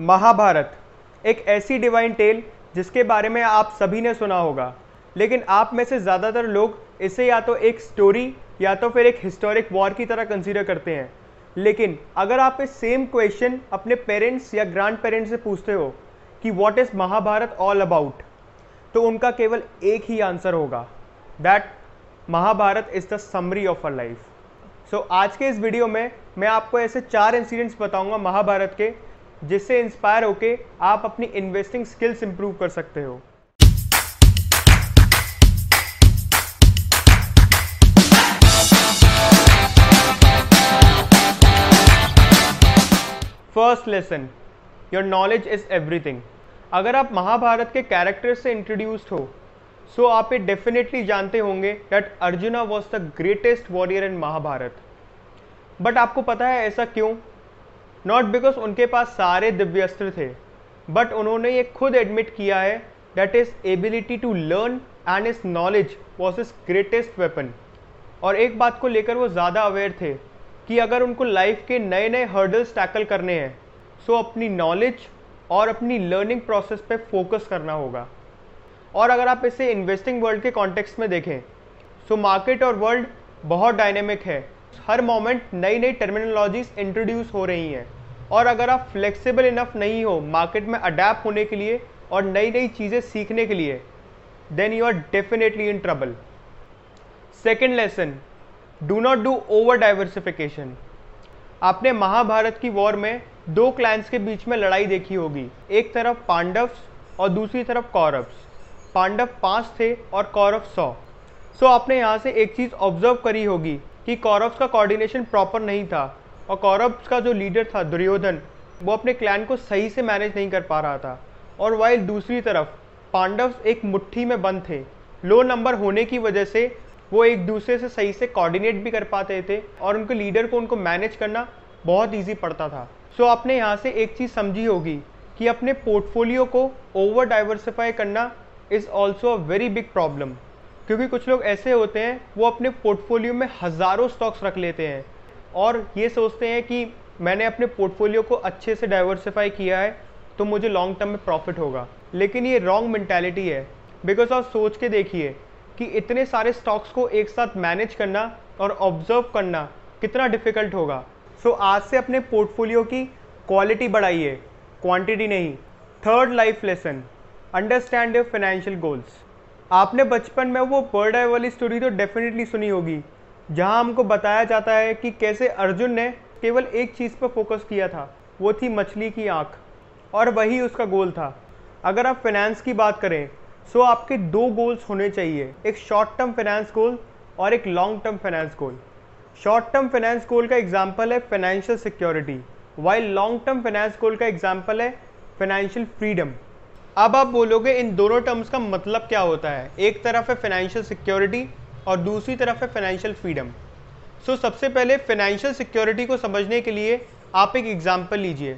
महाभारत एक ऐसी divine tell जिसके बारे में आप सभी ने सुना होगा, लेकिन आप में से ज़्यादातर लोग इसे या तो एक स्टोरी या तो फिर एक हिस्टोरिक वॉर की तरह कंसीडर करते हैं। लेकिन अगर आप इस सेम क्वेश्चन अपने पेरेंट्स या ग्रैंड पेरेंट्स से पूछते हो कि what is Mahabharat all about, तो उनका केवल एक ही आंसर होगा, that Mahabharat is the summary of a life. So आज के इस वीडियो में मैं आपको ऐसे चार इंसिडेंट्स बताऊँगा महाभारत के, जिससे इंस्पायर होके आप अपनी इन्वेस्टिंग स्किल्स इंप्रूव कर सकते हो। First lesson, your knowledge is everything. अगर आप महाभारत के कैरेक्टर्स से इंट्रोड्यूस्ड हो, सो आप ये डेफिनेटली जानते होंगे that Arjun was the greatest warrior in Mahabharat. But आपको पता है ऐसा क्यों? नॉट बिकॉज उनके पास सारे दिव्यास्त्र थे, बट उन्होंने ये खुद एडमिट किया है that is ability to learn and is knowledge was is greatest weapon. और एक बात को लेकर वो ज़्यादा अवेयर थे कि अगर उनको लाइफ के नए नए हर्डल्स टैकल करने हैं, सो अपनी नॉलेज और अपनी लर्निंग प्रोसेस पे फोकस करना होगा। और अगर आप इसे इन्वेस्टिंग वर्ल्ड के कॉन्टेक्स्ट में देखें, सो मार्केट और वर्ल्ड बहुत डायनेमिक है, हर मोमेंट नई नई टर्मिनोलॉजीज इंट्रोड्यूस हो रही हैं। और अगर आप फ्लेक्सिबल इनफ नहीं हो मार्केट में अडेप्ट होने के लिए और नई नई चीज़ें सीखने के लिए, then you are definitely in trouble. Second lesson, do not do over diversification. आपने महाभारत की वॉर में दो क्लैंस के बीच में लड़ाई देखी होगी, एक तरफ पांडव्स और दूसरी तरफ कौरव्स। पांडव 5 थे और कौरव 100। सो आपने यहाँ से एक चीज़ ऑब्जर्व करी होगी कि कौरव्स का कोऑर्डिनेशन प्रॉपर नहीं था और कौरव्स का जो लीडर था दुर्योधन, वो अपने क्लैन को सही से मैनेज नहीं कर पा रहा था। और वाइल दूसरी तरफ पांडव्स एक मुट्ठी में बंद थे, लो नंबर होने की वजह से वो एक दूसरे से सही से कोऑर्डिनेट भी कर पाते थे और उनके लीडर को उनको मैनेज करना बहुत ईजी पड़ता था। सो आपने यहाँ से एक चीज़ समझी होगी कि अपने पोर्टफोलियो को ओवर डाइवर्सिफाई करना is also a very big problem, क्योंकि कुछ लोग ऐसे होते हैं वो अपने पोर्टफोलियो में हज़ारों स्टॉक्स रख लेते हैं और ये सोचते हैं कि मैंने अपने पोर्टफोलियो को अच्छे से डाइवर्सिफाई किया है तो मुझे लॉन्ग टर्म में प्रॉफिट होगा। लेकिन ये रॉन्ग मेंटालिटी है, बिकॉज आप सोच के देखिए कि इतने सारे स्टॉक्स को एक साथ मैनेज करना और ऑब्जर्व करना कितना डिफ़िकल्ट होगा। सो आज से अपने पोर्टफोलियो की क्वालिटी बढ़ाइए, क्वांटिटी नहीं। Third life lesson, understand your financial goals. आपने बचपन में वो पर्डा वाली स्टोरी तो डेफिनेटली सुनी होगी, जहाँ हमको बताया जाता है कि कैसे अर्जुन ने केवल एक चीज़ पर फोकस किया था, वो थी मछली की आँख, और वही उसका गोल था। अगर आप फाइनेंस की बात करें, सो आपके दो गोल्स होने चाहिए, एक शॉर्ट टर्म फाइनेंस गोल और एक long term finance goal. Short term finance goal का एग्जाम्पल है financial security, while long term finance goal का एग्जाम्पल है फाइनेंशियल फ्रीडम। अब आप बोलोगे इन दोनों टर्म्स का मतलब क्या होता है? एक तरफ है फाइनेंशियल सिक्योरिटी और दूसरी तरफ है फाइनेंशियल फ्रीडम। सो सबसे पहले फाइनेंशियल सिक्योरिटी को समझने के लिए आप एक एग्जाम्पल लीजिए।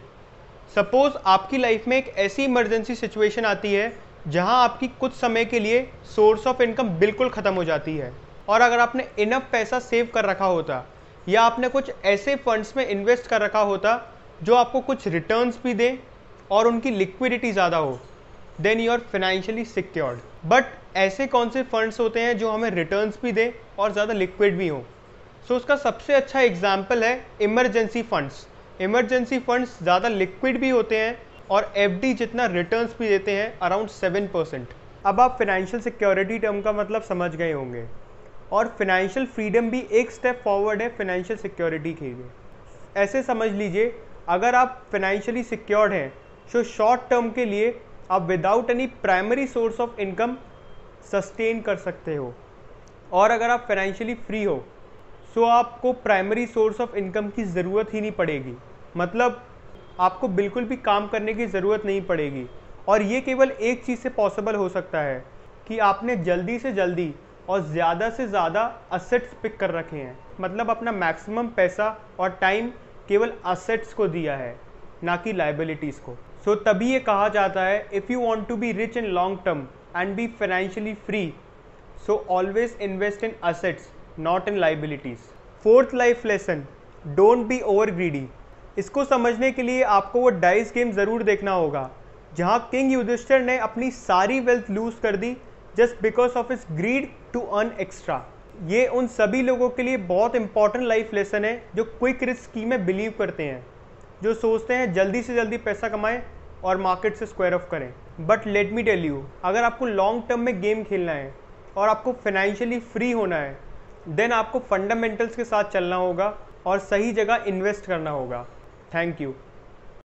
सपोज़ आपकी लाइफ में एक ऐसी इमरजेंसी सिचुएशन आती है जहां आपकी कुछ समय के लिए सोर्स ऑफ इनकम बिल्कुल ख़त्म हो जाती है, और अगर आपने इनफ पैसा सेव कर रखा होता या आपने कुछ ऐसे फंड्स में इन्वेस्ट कर रखा होता जो आपको कुछ रिटर्न्स भी दें और उनकी लिक्विडिटी ज़्यादा हो, then you are financially secured. But ऐसे कौन से फंड्स होते हैं जो हमें रिटर्न्स भी दें और ज़्यादा लिक्विड भी हों? सो उसका सबसे अच्छा एग्जाम्पल है इमरजेंसी फंड्स। इमरजेंसी फंड्स ज़्यादा लिक्विड भी होते हैं और एफडी जितना रिटर्न्स भी देते हैं, अराउंड 7%। अब आप फाइनेंशियल सिक्योरिटी टर्म का मतलब समझ गए होंगे, और फाइनेंशियल फ्रीडम भी एक स्टेप फॉरवर्ड है फाइनेंशियल सिक्योरिटी के लिए। ऐसे समझ लीजिए, अगर आप फाइनेंशियली सिक्योर्ड हैं, सो शॉर्ट टर्म के लिए आप without any primary source of income sustain कर सकते हो, और अगर आप फाइनेंशियली फ्री हो, सो आपको प्राइमरी सोर्स ऑफ इनकम की ज़रूरत ही नहीं पड़ेगी, मतलब आपको बिल्कुल भी काम करने की ज़रूरत नहीं पड़ेगी। और ये केवल एक चीज़ से पॉसिबल हो सकता है कि आपने जल्दी से जल्दी और ज़्यादा से ज़्यादा असेट्स पिक कर रखे हैं, मतलब अपना मैक्सिमम पैसा और टाइम केवल असेट्स को दिया है, ना कि लाइबिलिटीज़ को। सो तभी ये कहा जाता है, if you want to be rich in long term and be financially free, so always invest in assets, not in liabilities. Fourth life lesson, don't be over greedy. इसको समझने के लिए आपको वो डाइस गेम ज़रूर देखना होगा, जहाँ किंग युधिष्ठिर ने अपनी सारी वेल्थ लूज़ कर दी just because of his greed to earn extra. ये उन सभी लोगों के लिए बहुत इंपॉर्टेंट लाइफ लेसन है जो क्विक रिस्क स्कीम में बिलीव करते हैं, जो सोचते हैं जल्दी से जल्दी पैसा कमाएं और मार्केट से स्क्वायर ऑफ करें। But let me tell you, अगर आपको लॉन्ग टर्म में गेम खेलना है और आपको फाइनेंशियली फ्री होना है, देन आपको फंडामेंटल्स के साथ चलना होगा और सही जगह इन्वेस्ट करना होगा। Thank you.